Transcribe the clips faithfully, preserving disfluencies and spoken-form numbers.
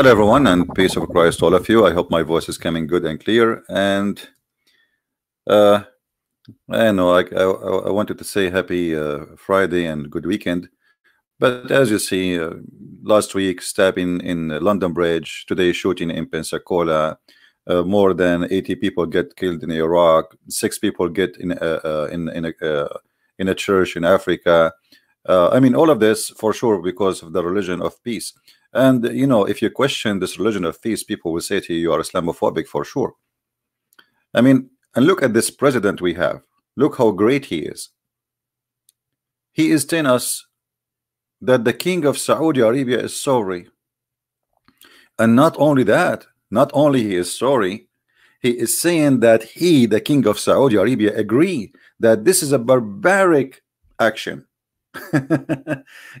Hello everyone, and peace of Christ to all of you. I hope my voice is coming good and clear. And uh, I know I, I, I wanted to say happy uh, Friday and good weekend, but as you see, uh, last week stabbing in London Bridge, today shooting in Pensacola, uh, more than eighty people get killed in Iraq, six people get in uh, uh, in in a uh, in a church in Africa. Uh, I mean, all of this for sure because of the religion of peace. And, you know, if you question this religion of peace, people will say to you, you are Islamophobic for sure. I mean, and look at this president we have. Look how great he is. He is telling us that the king of Saudi Arabia is sorry. And not only that, not only he is sorry, he is saying that he, the king of Saudi Arabia, agree that this is a barbaric action.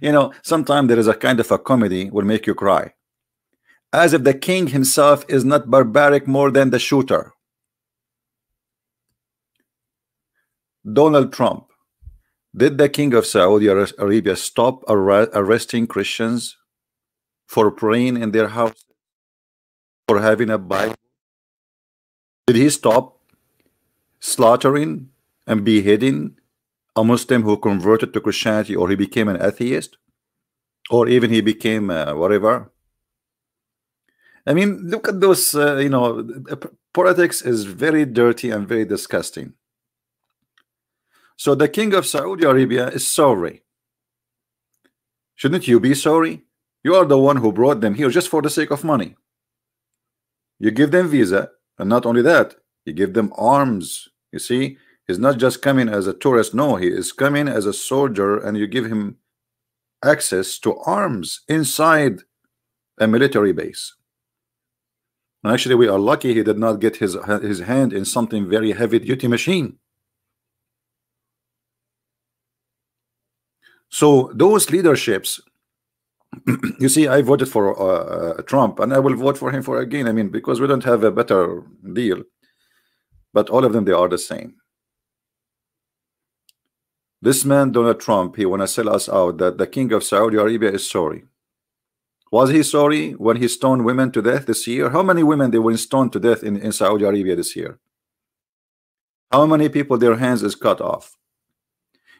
You know, sometimes there is a kind of a comedy will make you cry, as if the king himself is not barbaric more than the shooter. Donald Trump, did the king of Saudi Arabia stop ar arresting Christians for praying in their house, for having a Bible? Did he stop slaughtering and beheading a Muslim who converted to Christianity, or he became an atheist, or even he became uh, whatever? I mean, look at those, uh, you know, politics is very dirty and very disgusting. So the king of Saudi Arabia is sorry. Shouldn't you be sorry? You are the one who brought them here just for the sake of money. You give them visa, and not only that, you give them arms, you see. He's not just coming as a tourist. No, he is coming as a soldier, and you give him access to arms inside a military base. And actually, we are lucky he did not get his his hand in something very heavy-duty machine. So those leaderships, you see, I voted for uh, Trump, and I will vote for him for again. I mean, because we don't have a better deal. But all of them, they are the same. This man, Donald Trump, he want to sell us out that the king of Saudi Arabia is sorry. Was he sorry when he stoned women to death this year? How many women they were stoned to death in, in Saudi Arabia this year? How many people their hands is cut off?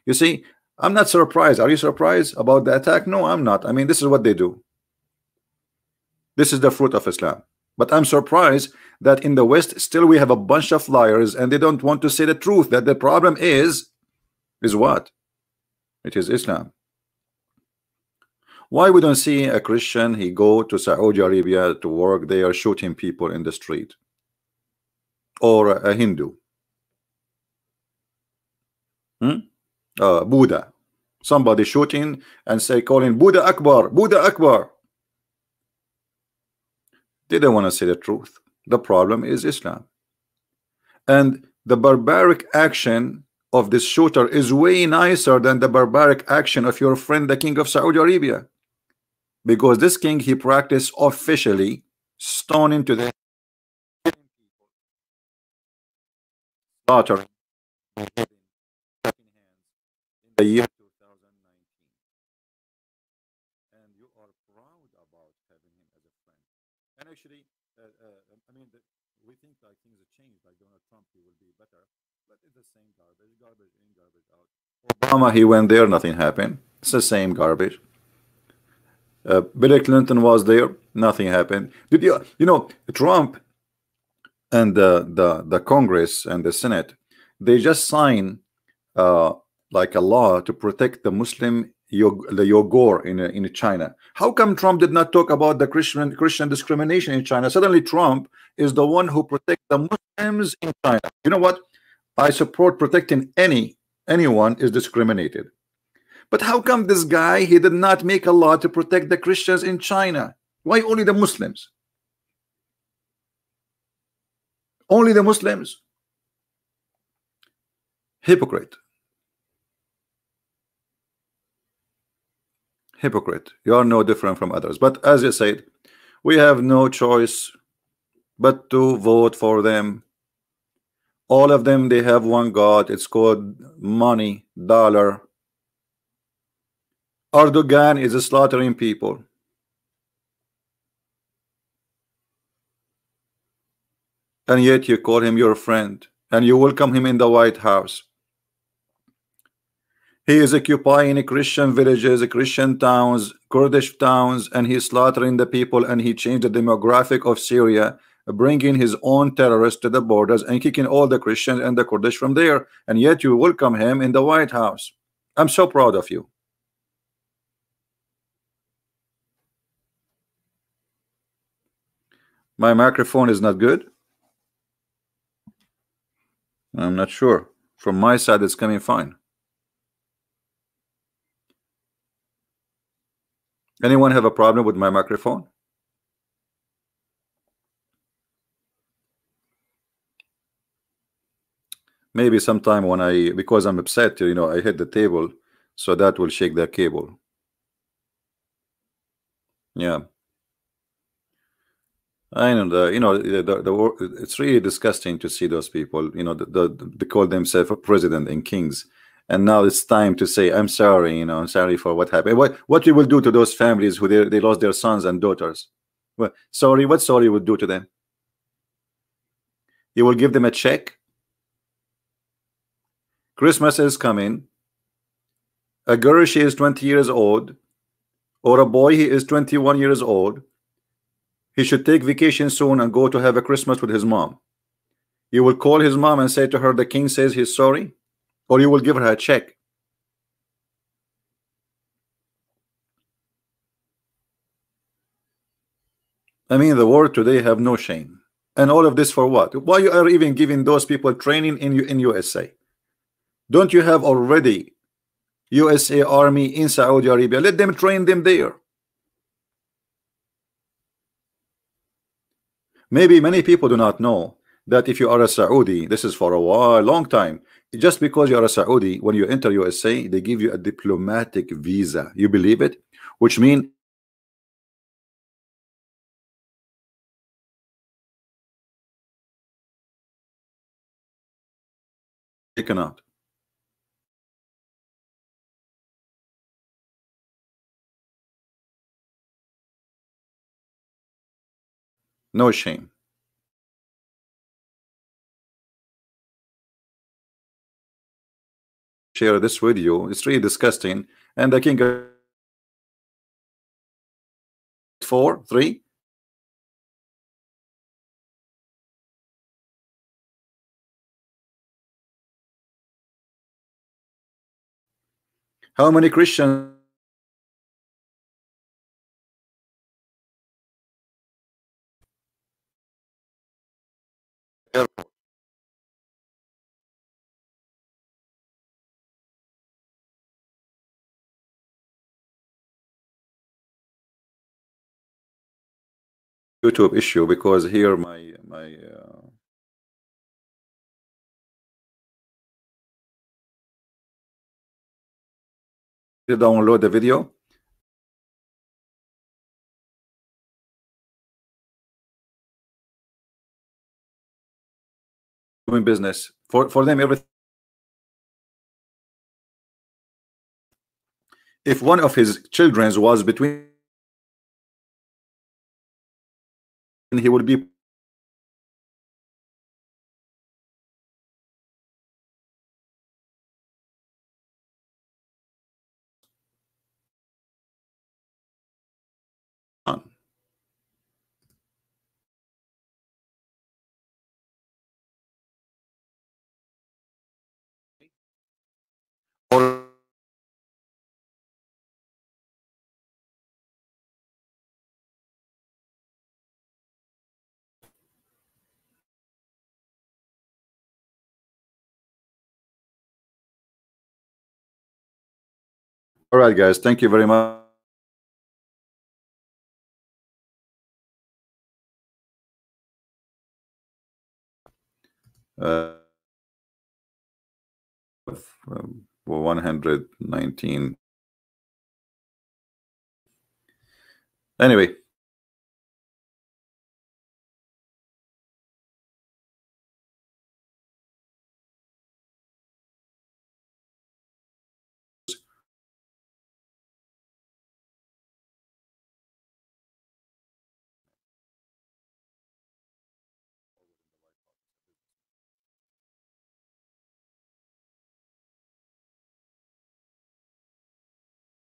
You see, I'm not surprised. Are you surprised about the attack? No, I'm not. I mean, this is what they do. This is the fruit of Islam. But I'm surprised that in the West, still we have a bunch of liars, and they don't want to say the truth, that the problem is is what? It is Islam. Why we don't see a Christian, he go to Saudi Arabia to work, they are shooting people in the street? Or a Hindu? Hmm? Uh, Buddha. Somebody shooting and say, calling Buddha Akbar, Buddha Akbar. They don't want to say the truth. The problem is Islam. And the barbaric action of this shooter is way nicer than the barbaric action of your friend the king of Saudi Arabia, because this king, he practiced officially stoning to the daughter in the year two thousand nineteen, and you are proud about having him as a friend. And actually uh, uh, I mean, we think like things have changed, like Donald Trump, he will be better. But it's the same garbage, garbage in, garbage out. Obama, he went there, nothing happened. It's the same garbage. Uh, Bill Clinton was there, nothing happened. Did you, you know, Trump and the the, the Congress and the Senate, they just signed uh, like a law to protect the Muslim, the Uyghur in in China. How come Trump did not talk about the Christian Christian discrimination in China? Suddenly, Trump is the one who protects the Muslims in China. You know what? I support protecting any anyone is discriminated, but how come this guy, he did not make a law to protect the Christians in China? Why only the Muslims? Only the Muslims? Hypocrite. Hypocrite. You are no different from others. But as you said, we have no choice but to vote for them. All of them, they have one God. It's called money, dollar. Erdogan is slaughtering people. and yet you call him your friend, and you welcome him in the White House. He is occupying Christian villages, Christian towns, Kurdish towns, and he's slaughtering the people, and he changed the demographic of Syria, bringing his own terrorists to the borders and kicking all the Christians and the Kurdish from there, and yet you welcome him in the White House. I'm so proud of you. My microphone is not good. I'm not sure. From my side, it's coming fine. Anyone have a problem with my microphone? Maybe sometime when I, because I'm upset, you know, I hit the table, so that will shake the cable. Yeah. I know the, you know, the, the, the it's really disgusting to see those people, you know, the, the, they call themselves a president and kings, and now it's time to say, I'm sorry, you know, I'm sorry for what happened. What what we will do to those families who they, they lost their sons and daughters? Well, sorry, what sorry will do to them? You will give them a check? Christmas is coming. A girl, she is twenty years old, or a boy, he is twenty-one years old. He should take vacation soon and go to have a Christmas with his mom. You will call his mom and say to her, the king says he's sorry, or you will give her a check. I mean, the world today have no shame. And all of this for what? Why you are even giving those people training in, in U S A? Don't you have already U S A Army in Saudi Arabia? Let them train them there. Maybe many people do not know that if you are a Saudi, this is for a while, long time, just because you are a Saudi, when you enter U S A, they give you a diplomatic visa. You believe it? Which means taken out. No shame. Share this with you. It's really disgusting. And the king four, three. How many Christians? YouTube issue, because here my my uh... download the video. Doing business for for them everything. If one of his children was between, he would be on. Or all right, guys, thank you very much. Uh, one hundred nineteen. Anyway.